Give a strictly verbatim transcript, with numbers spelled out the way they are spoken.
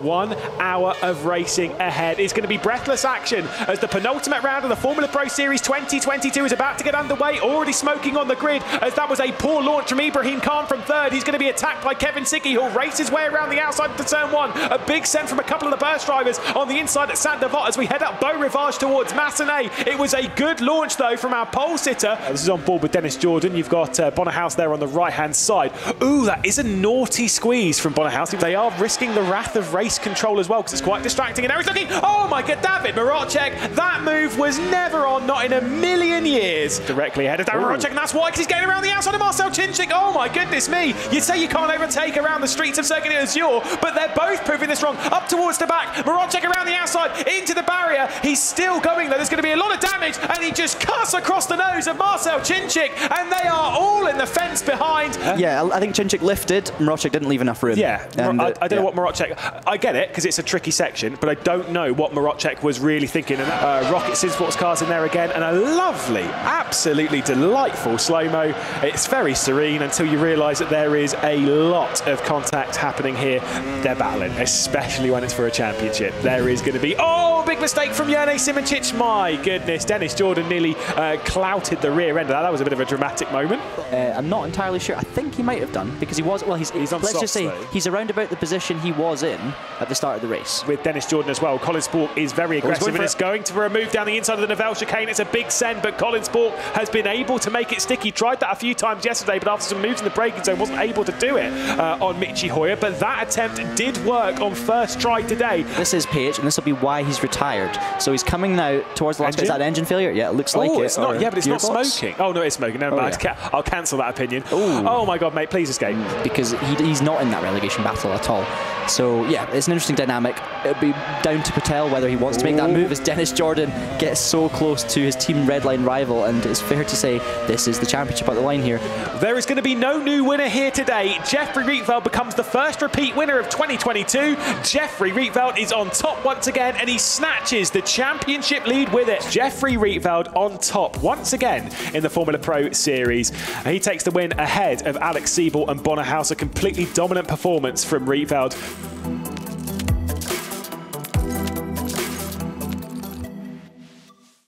One hour of racing ahead. It's going to be breathless action as the penultimate round of the Formula Pro Series twenty twenty-two is about to get underway. Already smoking on the grid as that was a poor launch from Ibrahim Khan from third. He's going to be attacked by Kevin Siggy, who'll race his way around the outside to turn one. A big send from a couple of the burst drivers on the inside at Saint Devot as we head up Beau Rivage towards Massonet. It was a good launch though from our pole sitter. This is on board with Dennis Jordan. You've got uh, Bonnehaus there on the right hand side. Ooh, that is a naughty squeeze from Bonnehaus. They are risking the wrath of race control as well because it's quite distracting. And now he's looking, oh my god, David Moracek, that move was never on, not in a million years. Directly ahead of David Moracek, and that's why, because he's getting around the outside of Marcel Chinchik. Oh my goodness me, you say you can't overtake around the streets of Circuit d'Azur, but they're both proving this wrong. Up towards the back, Moracek around the outside, into the barrier, he's still going though, there's going to be a lot of damage, and he just cuts across the nose of Marcel Chinchik, and they are all in the fence behind. Yeah, I think Chinchik lifted, Moracek didn't leave enough room. Yeah, and, I, I don't yeah. know what Moracek... I get it, because it's a tricky section, but I don't know what Moracek was really thinking. And uh, Rocket Sinsports cars in there again, and a lovely, absolutely delightful slow-mo. It's very serene until you realise that there is a lot of contact happening here. They're battling, especially when it's for a championship. There is going to be... Oh, big mistake from Yane Simicic. My goodness, Dennis Jordan nearly uh, clouted the rear end of that. That was a bit of a dramatic moment. Uh, I'm not entirely sure. I think he might have done, because he was... Well, he's, he's on let's softs, just say though. He's around about the position he was in at the start of the race. With Dennis Jordan as well. Colin Spork is very aggressive, and it. it's going to remove down the inside of the Nouvelle chicane. It's a big send, but Colin Spork has been able to make it stick. He tried that a few times yesterday, but after some moves in the braking zone, wasn't able to do it uh, on Mitchy Hoyer. But that attempt did work on first try today. This is Paige, and this will be why he's retired. So he's coming now towards the last bit. Is that an engine failure? Yeah, it looks oh, like it's it. Not, yeah, but it's not smoking. Oh, no, it's smoking. Never mind. Oh, yeah. I'll cancel that opinion. Ooh. Oh, my God, mate, please escape. Because he, he's not in that relegation battle at all. So, yeah, it's an interesting dynamic. It'll be down to Patel whether he wants to make that move as Dennis Jordan gets so close to his team redline rival, and it's fair to say this is the championship at the line here. There is going to be no new winner here today. Jeffrey Rietveld becomes the first repeat winner of twenty twenty-two. Jeffrey Rietveld is on top once again, and he snatches the championship lead with it. Jeffrey Rietveld on top once again in the Formula Pro Series. He takes the win ahead of Alex Siebel and Bonnehaus. A completely dominant performance from Rietveld.